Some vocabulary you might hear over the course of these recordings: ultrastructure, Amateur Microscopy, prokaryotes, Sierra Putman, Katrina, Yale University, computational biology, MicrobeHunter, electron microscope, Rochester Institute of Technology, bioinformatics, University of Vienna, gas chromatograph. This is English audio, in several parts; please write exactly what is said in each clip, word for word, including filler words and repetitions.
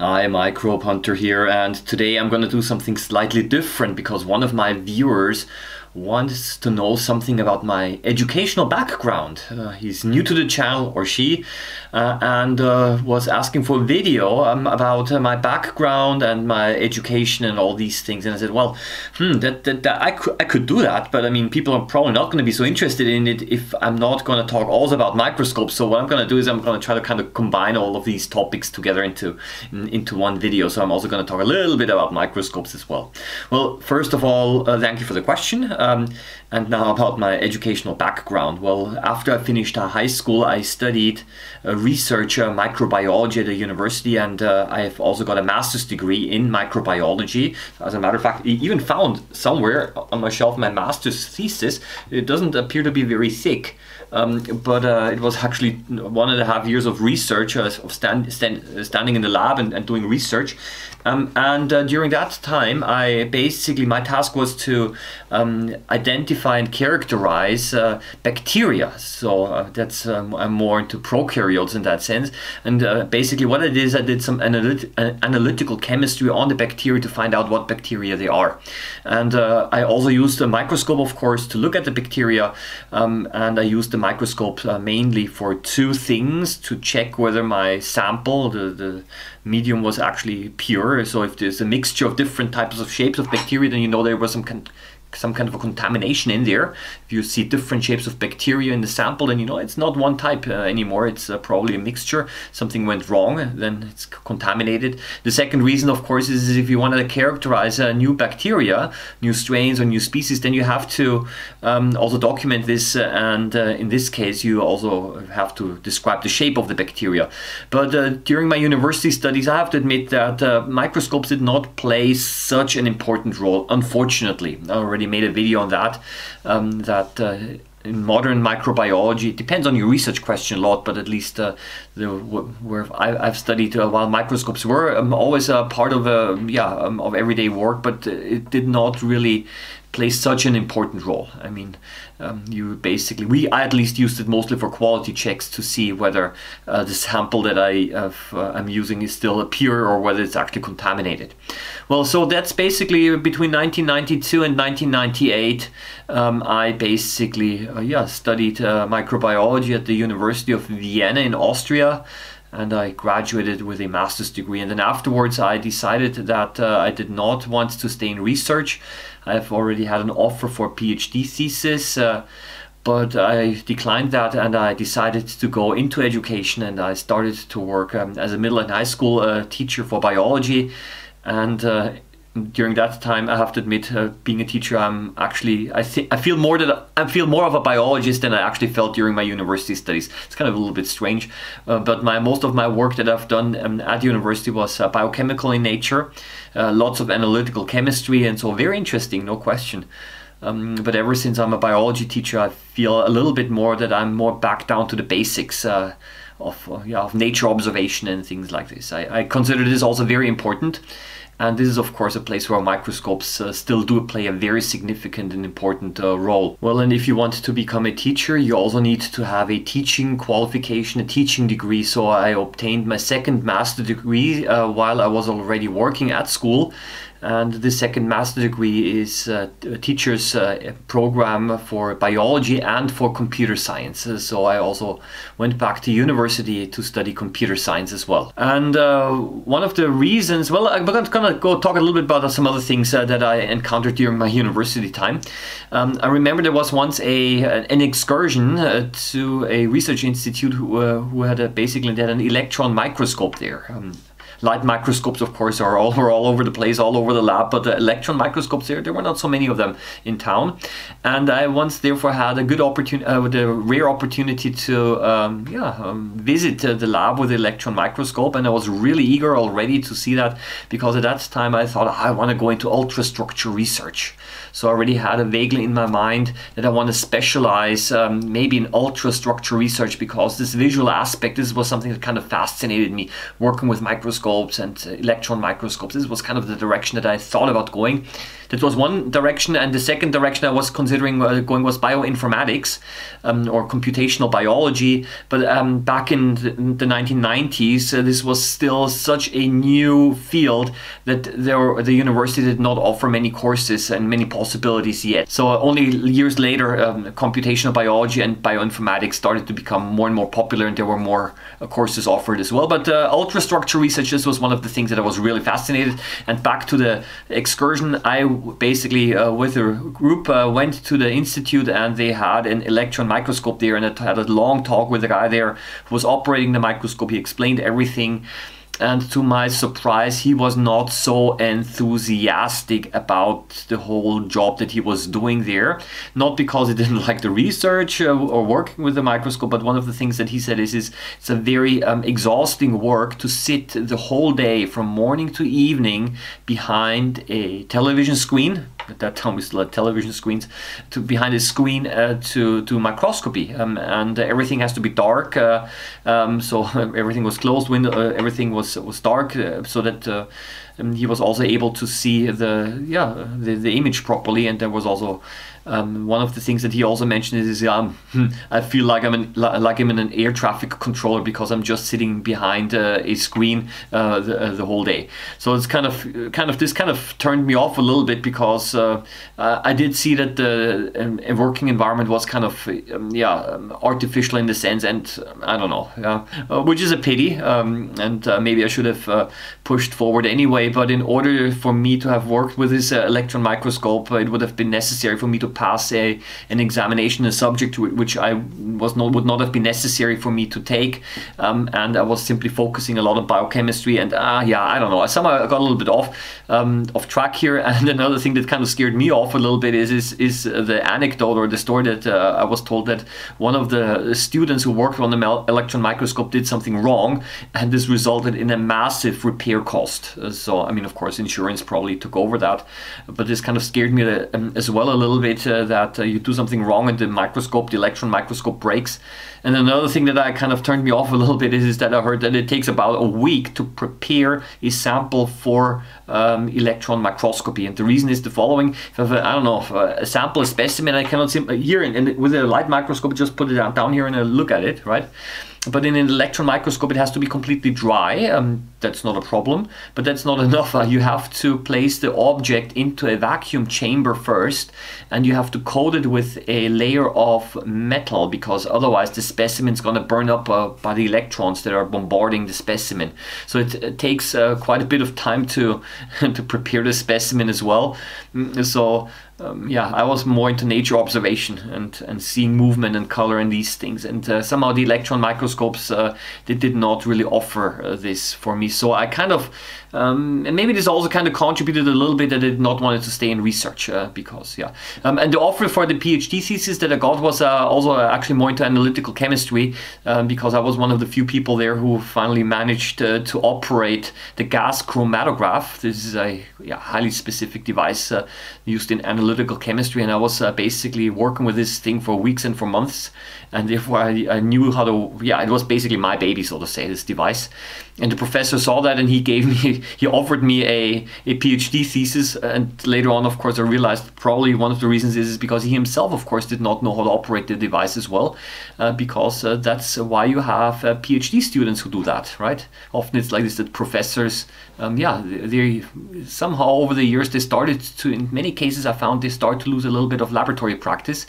Hi, MicrobeHunter here, and today I'm gonna do something slightly different because one of my viewers wants to know something about my educational background. Uh, he's new to the channel, or she, uh, and uh, was asking for a video um, about uh, my background and my education and all these things. And I said, well, hmm, that, that, that I, could, I could do that, but I mean, people are probably not going to be so interested in it if I'm not going to talk also about microscopes. So what I'm going to do is I'm going to try to kind of combine all of these topics together into, in, into one video. So I'm also going to talk a little bit about microscopes as well. Well, first of all, uh, thank you for the question. Um, and now about my educational background. Well, after I finished high school, I studied uh, research uh, microbiology at the university, and uh, I've also got a master's degree in microbiology. As a matter of fact, I even found somewhere on my shelf my master's thesis. It doesn't appear to be very thick, um, but uh, it was actually one and a half years of research, uh, of stand, stand, standing in the lab and, and doing research. Um, and uh, during that time, I basically, my task was to um, identify and characterize uh, bacteria. So uh, that's um, I'm more into prokaryotes in that sense. And uh, basically what I did is I did some analyt analytical chemistry on the bacteria to find out what bacteria they are. And uh, I also used a microscope, of course, to look at the bacteria. Um, and I used the microscope uh, mainly for two things: to check whether my sample, the, the medium, was actually pure. So if there's a mixture of different types of shapes of bacteria, then you know there was some con some kind of a contamination in there. If you see different shapes of bacteria in the sample, then you know it's not one type uh, anymore. It's uh, probably a mixture. Something went wrong, then it's contaminated. The second reason, of course, is, is if you want to characterize uh, new bacteria, new strains or new species, then you have to um, also document this, uh, and uh, in this case you also have to describe the shape of the bacteria. But uh, during my university studies, I have to admit that uh, microscopes did not play such an important role, unfortunately. I already made a video on that, um, that uh, in modern microbiology, it depends on your research question a lot, but at least uh, the, where I've studied, uh, while microscopes were um, always a part of, uh, yeah, um, of everyday work, but it did not really play such an important role. I mean, um, you basically, we I at least used it mostly for quality checks to see whether uh, the sample that I have, uh, I'm using is still pure or whether it's actually contaminated. Well, so that's basically between nineteen ninety-two and nineteen ninety-eight. Um, I basically, uh, yeah, studied uh, microbiology at the University of Vienna in Austria. And I graduated with a master's degree, and then afterwards I decided that uh, I did not want to stay in research. I've already had an offer for a PhD thesis, uh, but I declined that, and I decided to go into education, and I started to work um, as a middle and high school uh, teacher for biology. And uh, during that time, I have to admit, uh, being a teacher, I'm actually I I feel more that I feel more of a biologist than I actually felt during my university studies. It's kind of a little bit strange, uh, but my most of my work that I've done um, at university was uh, biochemical in nature, uh, lots of analytical chemistry, and so very interesting, no question. Um, but ever since I'm a biology teacher, I feel a little bit more that I'm more back down to the basics. Uh, Of, uh, yeah, of nature observation and things like this. I, I consider this also very important, and this is of course a place where microscopes uh, still do play a very significant and important uh, role. Well, and if you want to become a teacher, you also need to have a teaching qualification, a teaching degree. So I obtained my second master degree uh, while I was already working at school, and the second master degree is uh, a teacher's uh, program for biology and for computer science. So I also went back to university to study computer science as well. And uh, one of the reasons, well, I'm gonna go talk a little bit about some other things uh, that I encountered during my university time. Um, I remember there was once a an excursion uh, to a research institute who, uh, who had a, basically they had an electron microscope there. Um, Light microscopes, of course, are all, were all over the place, all over the lab, but the electron microscopes, there, there were not so many of them in town. And I once therefore had a good opportunity, uh, the rare opportunity to um, yeah, um, visit uh, the lab with the electron microscope, and I was really eager already to see that, because at that time I thought, I want to go into ultrastructure research. So I already had a vaguely in my mind that I want to specialize um, maybe in ultrastructure research, because this visual aspect, this was something that kind of fascinated me, working with microscopes and electron microscopes. This was kind of the direction that I thought about going. That was one direction, and the second direction I was considering going was bioinformatics, um, or computational biology. But um, back in the nineteen nineties, uh, this was still such a new field that there, the university did not offer many courses and many possibilities yet. So uh, only years later, um, computational biology and bioinformatics started to become more and more popular, and there were more uh, courses offered as well. But uh, ultrastructure research, this was one of the things that I was really fascinated. And back to the excursion, I basically uh, with a group uh, went to the institute, and they had an electron microscope there, and I had a long talk with the guy there who was operating the microscope. He explained everything. And to my surprise, he was not so enthusiastic about the whole job that he was doing there. Not because he didn't like the research or working with the microscope, but one of the things that he said is, is it's a very um, exhausting work to sit the whole day from morning to evening behind a television screen. At that time we still had television screens, to behind a screen uh, to, to microscopy, um, and everything has to be dark, uh, um, so everything was closed, window, uh, everything was was dark, uh, so that uh, he was also able to see the yeah the, the image properly. And there was also um, one of the things that he also mentioned is, um, I feel like I'm in, like I'm in an air traffic controller, because I'm just sitting behind uh, a screen uh, the, uh, the whole day. So it's kind of kind of this kind of turned me off a little bit, because Uh, uh, I did see that the uh, working environment was kind of um, yeah um, artificial in the sense, and um, I don't know, yeah, uh, which is a pity, um, and uh, maybe I should have uh, pushed forward anyway. But in order for me to have worked with this uh, electron microscope, uh, it would have been necessary for me to pass a an examination, a subject which I was not would not have been necessary for me to take, um, and I was simply focusing a lot on biochemistry. And uh, yeah, I don't know, I somehow got a little bit off um, off track here. And another thing that kind of scared me off a little bit is is, is the anecdote or the story that uh, I was told that one of the students who worked on the electron microscope did something wrong, and this resulted in a massive repair cost. Uh, so I mean, of course, insurance probably took over that, but this kind of scared me uh, um, as well a little bit, uh, that uh, you do something wrong and the microscope, the electron microscope breaks. And another thing that I kind of turned me off a little bit is, is that I heard that it takes about a week to prepare a sample for um, electron microscopy, and the reason is the following. If I have a, I don't know, if a sample, a specimen, I cannot simply here and, and with a light microscope just put it down, down here and I look at it, right? But in an electron microscope, it has to be completely dry. Um, that's not a problem, but that's not enough. Uh, you have to place the object into a vacuum chamber first, and you have to coat it with a layer of metal, because otherwise the specimen's going to burn up uh, by the electrons that are bombarding the specimen. So it, it takes uh, quite a bit of time to to prepare the specimen as well. So. Um, yeah, I was more into nature observation and, and seeing movement and color and these things. And uh, somehow the electron microscopes, uh, they did not really offer uh, this for me. So I kind of, um, and maybe this also kind of contributed a little bit that I did not want to stay in research uh, because, yeah. Um, and the offer for the PhD thesis that I got was uh, also actually more into analytical chemistry, um, because I was one of the few people there who finally managed uh, to operate the gas chromatograph. This is a yeah, highly specific device uh, used in analytical Analytical chemistry, and I was uh, basically working with this thing for weeks and for months, and therefore I, I knew how to, yeah, it was basically my baby, so to say, this device. And the professor saw that, and he gave me, he offered me a, a PhD thesis. And later on, of course, I realized probably one of the reasons is, is because he himself, of course, did not know how to operate the device as well, uh, because uh, that's why you have uh, PhD students who do that, right? Often it's like this, that professors, um, yeah, they, they somehow over the years, they started to, in many cases I found, they start to lose a little bit of laboratory practice,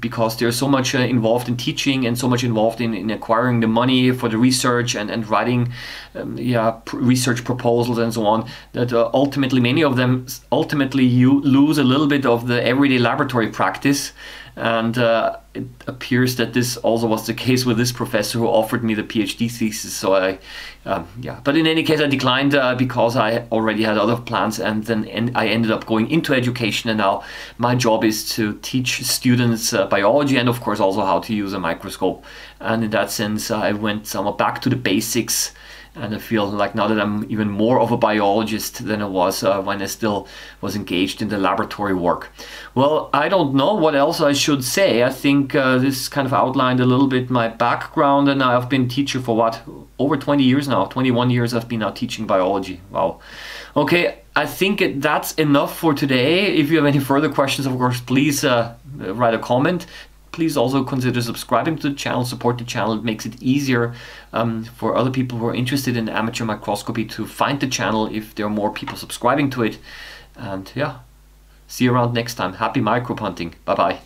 because there's so much uh, involved in teaching and so much involved in, in acquiring the money for the research and, and writing um, yeah, pr research proposals and so on, that uh, ultimately many of them, ultimately you lose a little bit of the everyday laboratory practice. And uh, it appears that this also was the case with this professor who offered me the PhD thesis. So I, um, yeah. But in any case, I declined uh, because I already had other plans, and then en I ended up going into education. And now my job is to teach students uh, biology, and of course also how to use a microscope. And in that sense, I went somewhat back to the basics and I feel like now that I'm even more of a biologist than I was uh, when I still was engaged in the laboratory work. Well, I don't know what else I should say. I think uh, this kind of outlined a little bit my background, and I've been a teacher for what, over twenty years now, twenty-one years I've been now teaching biology. Wow. Okay, I think that's enough for today. If you have any further questions, of course, please uh, write a comment. Please also consider subscribing to the channel, support the channel. It makes it easier um, for other people who are interested in amateur microscopy to find the channel if there are more people subscribing to it. And yeah, see you around next time. Happy microbe hunting. Bye-bye.